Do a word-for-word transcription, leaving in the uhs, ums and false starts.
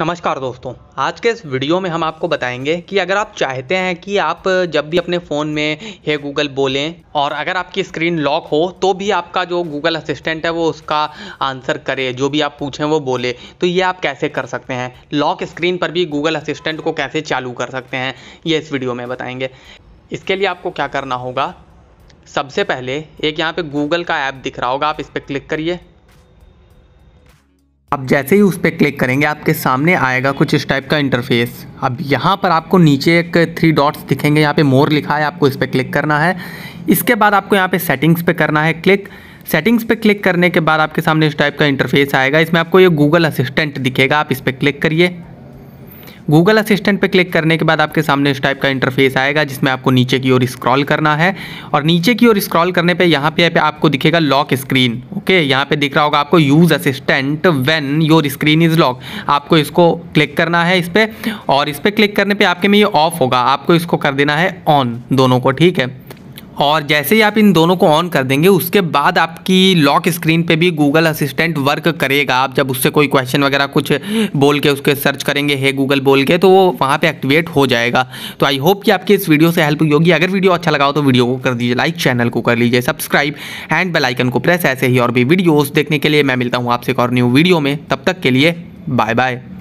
नमस्कार दोस्तों, आज के इस वीडियो में हम आपको बताएंगे कि अगर आप चाहते हैं कि आप जब भी अपने फ़ोन में हे गूगल बोलें और अगर आपकी स्क्रीन लॉक हो तो भी आपका जो गूगल असिस्टेंट है वो उसका आंसर करे, जो भी आप पूछें वो बोले, तो ये आप कैसे कर सकते हैं। लॉक स्क्रीन पर भी गूगल असिस्टेंट को कैसे चालू कर सकते हैं ये इस वीडियो में बताएंगे। इसके लिए आपको क्या करना होगा, सबसे पहले एक यहाँ पर गूगल का ऐप दिख रहा होगा, आप इस पर क्लिक करिए। अब जैसे ही उस पर क्लिक करेंगे आपके सामने आएगा कुछ इस टाइप का इंटरफेस। अब यहाँ पर आपको नीचे एक थ्री डॉट्स दिखेंगे, यहाँ पे मोर लिखा है, आपको इस पर क्लिक करना है। इसके बाद आपको यहाँ पे सेटिंग्स पे करना है क्लिक। सेटिंग्स पे क्लिक करने के बाद आपके सामने इस टाइप का इंटरफेस आएगा, इसमें आपको ये गूगल असिस्टेंट दिखेगा, आप इस पर क्लिक करिए। गूगल असिस्टेंट पे क्लिक करने के बाद आपके सामने इस टाइप का इंटरफेस आएगा, जिसमें आपको नीचे की ओर स्क्रॉल करना है और नीचे की ओर स्क्रॉल करने पे यहाँ पे आपको दिखेगा लॉक स्क्रीन। ओके, यहाँ पे दिख रहा होगा आपको use assistant when your screen is lock, आपको इसको क्लिक करना है इस पर, और इस पर क्लिक करने पर आपके में ये ऑफ होगा, आपको इसको कर देना है ऑन दोनों को, ठीक है। और जैसे ही आप इन दोनों को ऑन कर देंगे उसके बाद आपकी लॉक स्क्रीन पे भी गूगल असिस्टेंट वर्क करेगा। आप जब उससे कोई क्वेश्चन वगैरह कुछ बोल के उसके सर्च करेंगे हे गूगल बोल के, तो वो वहाँ पे एक्टिवेट हो जाएगा। तो आई होप कि आपकी इस वीडियो से हेल्प हुई होगी। अगर वीडियो अच्छा लगा हो तो वीडियो को कर दीजिए लाइक, चैनल को कर लीजिए सब्सक्राइब एंड बेल आइकन को प्रेस। ऐसे ही और भी वीडियोज़ देखने के लिए मैं मिलता हूँ आपसे एक और न्यू वीडियो में, तब तक के लिए बाय बाय।